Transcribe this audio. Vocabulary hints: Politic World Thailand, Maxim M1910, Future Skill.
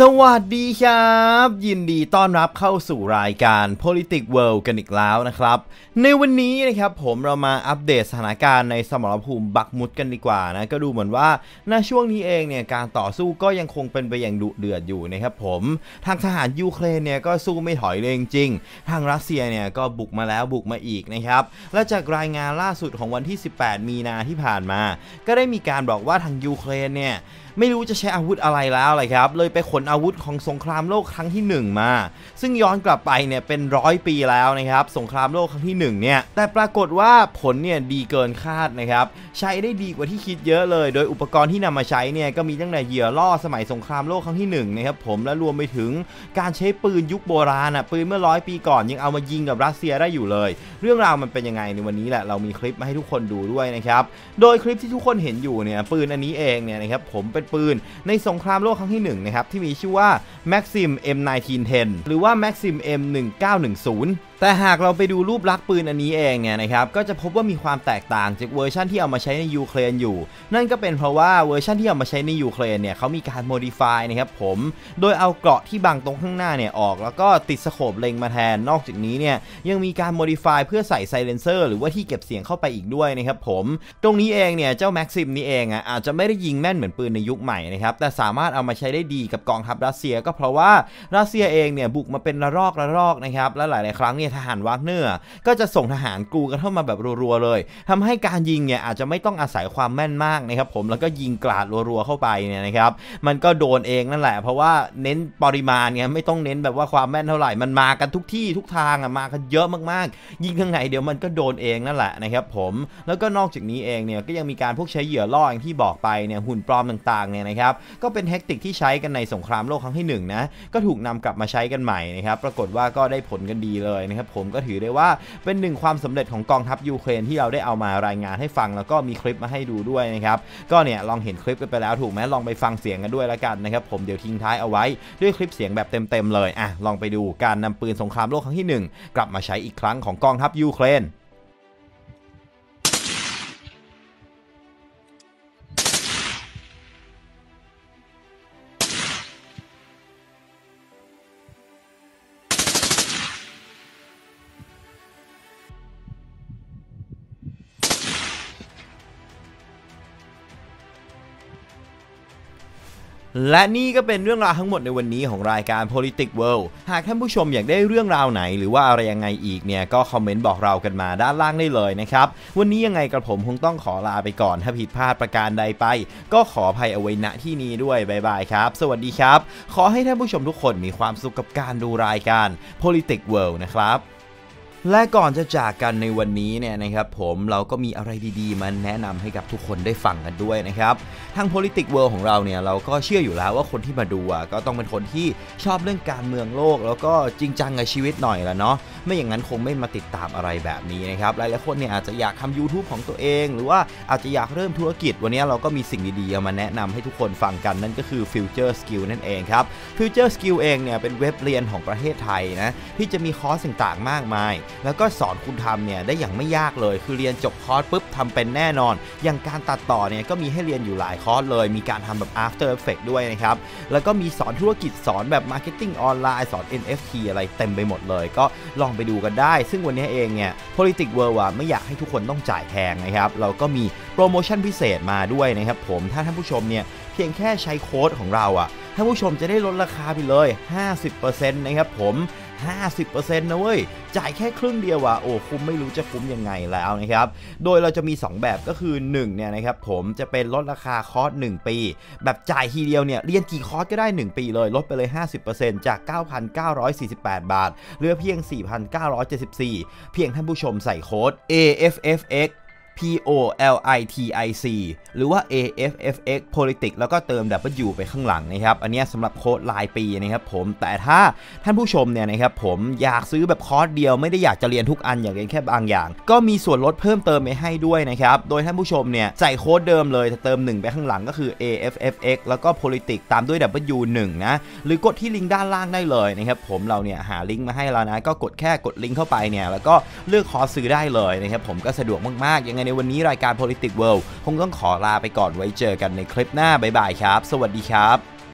สวัสดีครับยินดีต้อนรับเข้าสู่รายการ Politic World กันอีกแล้วนะครับในวันนี้นะครับผมเรามาอัปเดตสถานการณ์ในสมรภูมิบักมุดกันดีกว่านะก็ดูเหมือนว่าณช่วงนี้เองเนี่ยการต่อสู้ก็ยังคงเป็นไปอย่างดุเดือดอยู่นะครับผมทางทหารยูเครนเนี่ยก็สู้ไม่ถอยเลยจริงๆทางรัสเซียเนี่ยก็บุกมาแล้วบุกมาอีกนะครับและจากรายงานล่าสุดของวันที่ 18 มีนาที่ผ่านมาก็ได้มีการบอกว่าทางยูเครนเนี่ยไม่รู้จะใช้อาวุธอะไรแล้วเลยครับเลยไปขนอาวุธของสงครามโลกครั้งที่1มาซึ่งย้อนกลับไปเนี่ยเป็น100 ปีแล้วนะครับสงครามโลกครั้งที่1เนี่ยแต่ปรากฏว่าผลเนี่ยดีเกินคาดนะครับใช้ได้ดีกว่าที่คิดเยอะเลยโดยอุปกรณ์ที่นำมาใช้เนี่ยก็มีตั้งแต่เหยื่อล่อสมัยสงครามโลกครั้งที่1นะครับผมและรวมไปถึงการใช้ปืนยุคโบราณอ่ะปืนเมื่อ100 ปีก่อนยังเอามายิงกับรัสเซียได้อยู่เลยเรื่องราวมันเป็นยังไงในวันนี้แหละเรามีคลิปมาให้ทุกคนดูด้วยนะครับโดยคลิปที่ทุกคนเห็นอยู่เนี่ยปืนอันนี้เองเนี่ยนะครับผมเป็นปืนในสงครามโลกครั้งที่1นะครับที่มีชื่อว่า Maxim M1910 หรือว่า Maxim M1910 แต่หากเราไปดูรูปลักษณ์ปืนอันนี้เองเนี่ยนะครับก็จะพบว่ามีความแตกต่างจากเวอร์ชันที่เอามาใช้ในยูเครนอยู่นั่นก็เป็นเพราะว่าเวอร์ชันที่เอามาใช้ในยูเครนเนี่ยเขามีการ modify นะครับผมโดยเอาเกราะที่บังตรงข้างหน้าเนี่ยออกแล้วก็ติดสโคปเล็งมาแทนนอกจากนี้เนี่ยยังมีการ modify เพื่อใส่ silencer หรือว่าที่เก็บเสียงเข้าไปอีกด้วยนะครับผมตรงนี้เองเนี่ยเจ้า Maxim นี้เองอ่ะอาจจะไม่ได้ยิงแม่นเหมือนปืนในยุคใหม่นะครับแต่สามารถเอามาใช้ได้ดีกับกองทัพรัสเซียก็เพราะว่ารัสเซียเองเนี่ยบุกมาเป็นระลอกนะครับและหลายๆครั้งเนี่ยทหารวากเนอร์ก็จะส่งทหารกรูกันเข้ามาแบบรัวๆเลยทำให้การยิงเนี่ยอาจจะไม่ต้องอาศัยความแม่นมากนะครับผมแล้วก็ยิงกราดรัวๆเข้าไปเนี่ยนะครับมันก็โดนเองนั่นแหละเพราะว่าเน้นปริมาณเนี่ยไม่ต้องเน้นแบบว่าความแม่นเท่าไหร่มันมากันทุกที่ทุกทางอ่ะมากันเยอะมากๆยิงทางไหนเดี๋ยวมันก็โดนเองนั่นแหละนะครับผมแล้วก็นอกจากนี้เองเนี่ยก็ยังมีการพวกใช้เหยื่อล่ออย่างที่บอกไปเนี่ยหุ่นปลอมต่างๆเนี่ยนะครับก็เป็นแทคนิคที่ใช้กันในสงครามโลกครั้งที่1นะก็ถูกนำกลับมาใช้กันใหม่นะครับปรากฏว่าก็ได้ผลกันดีเลยนะครับผมก็ถือได้ว่าเป็น1ความสำเร็จของกองทัพยูเครนที่เราได้เอามารายงานให้ฟังแล้วก็มีคลิปมาให้ดูด้วยนะครับก็เนี่ยลองเห็นคลิปกันไปแล้วถูกไหมลองไปฟังเสียงกันด้วยละกันนะครับผมเดี๋ยวทิ้งท้ายเอาไว้ด้วยคลิปเสียงแบบเต็มๆเลยอ่ะลองไปดูการนำปืนสงครามโลกครั้งที่1กลับมาใช้อีกครั้งของกองทัพยูเครนและนี่ก็เป็นเรื่องราวทั้งหมดในวันนี้ของรายการ Politic World หากท่านผู้ชมอยากได้เรื่องราวไหนหรือว่าอะไรยังไงอีกเนี่ยก็คอมเมนต์บอกเรากันมาด้านล่างได้เลยนะครับวันนี้ยังไงกระผมคงต้องขอลาไปก่อนถ้าผิดพลาดประการใดไปก็ขออภัยเอาไว้ณที่นี้ด้วยบ๊ายบายครับสวัสดีครับขอให้ท่านผู้ชมทุกคนมีความสุขกับการดูรายการ Politic World นะครับและก่อนจะจากกันในวันนี้เนี่ยนะครับผมเราก็มีอะไรดีๆมาแนะนำให้กับทุกคนได้ฟังกันด้วยนะครับทาง Politic World ของเราเนี่ยเราก็เชื่ออยู่แล้วว่าคนที่มาดูก็ต้องเป็นคนที่ชอบเรื่องการเมืองโลกแล้วก็จริงจังกับชีวิตหน่อยละเนาะไม่อย่างนั้นคงไม่มาติดตามอะไรแบบนี้นะครับหลายๆคนเนี่ยอาจจะอยากทำ YouTube ของตัวเองหรือว่าอาจจะอยากเริ่มธุรกิจวันนี้เราก็มีสิ่งดีๆมาแนะนำให้ทุกคนฟังกันนั่นก็คือ Future Skill นั่นเองครับ Future Skill เองเนี่ยเป็นเว็บเรียนของประเทศไทยนะที่จะมีคอร์สต่างๆมากมายแล้วก็สอนคุณทำเนี่ยได้อย่างไม่ยากเลยคือเรียนจบคอร์สปุ๊บทำเป็นแน่นอนอย่างการตัดต่อเนี่ยก็มีให้เรียนอยู่หลายคอร์สเลยมีการทำแบบ After Effect ด้วยนะครับแล้วก็มีสอนธุรกิจสอนแบบ Marketing ออนไลน์สอน NFT อะไรเต็มไปหมดเลยก็ลองไปดูกันได้ซึ่งวันนี้เองเนี่ย Politic World ไม่อยากให้ทุกคนต้องจ่ายแพงนะครับเราก็มีโปรโมชั่นพิเศษมาด้วยนะครับผมถ้าท่านผู้ชมเนี่ยเพียงแค่ใช้โค้ดของเราท่านผู้ชมจะได้ลดราคาไปเลย 50% นะครับผม50% นะเว้ยจ่ายแค่ครึ่งเดียวโอ้คุ้มไม่รู้จะคุ้มยังไงแล้วนะครับโดยเราจะมี2แบบก็คือ1เนี่ยนะครับผมจะเป็นลดราคาคอร์ส1ปีแบบจ่ายทีเดียวเนี่ยเรียนกี่คอร์สก็ได้1ปีเลยลดไปเลย 50% จาก 9,948 บาทเหลือเพียง 4,974 เพียงท่านผู้ชมใส่โค้ด AFFX POLITIC หรือว่า AFFX Politic แล้วก็เติม W ไปข้างหลังนะครับอันนี้สำหรับโค้ดรายปีนะครับผมแต่ถ้าท่านผู้ชมเนี่ยนะครับผมอยากซื้อแบบคอร์สเดียวไม่ได้อยากจะเรียนทุกอันอยากเรียนแค่บางอย่างก็มีส่วนลดเพิ่มเติมไปให้ด้วยนะครับโดยท่านผู้ชมเนี่ยใส่โค้ดเดิมเลยแต่เติม1ไปข้างหลังก็คือ AFFX แล้วก็ Politic ตามด้วย W1 นะหรือกดที่ลิงก์ด้านล่างได้เลยนะครับผมเราเนี่ยหาลิงก์มาให้แล้วนะก็กดแค่กดลิงก์เข้าไปเนี่ยแล้วก็เลือกคอร์สซื้อได้เลยนะครับผมก็สะดวกมากๆยังไงในวันนี้รายการ Politic World คงต้องขอลาไปก่อนไว้เจอกันในคลิปหน้าบ๊ายบายครับสวัสดีครับ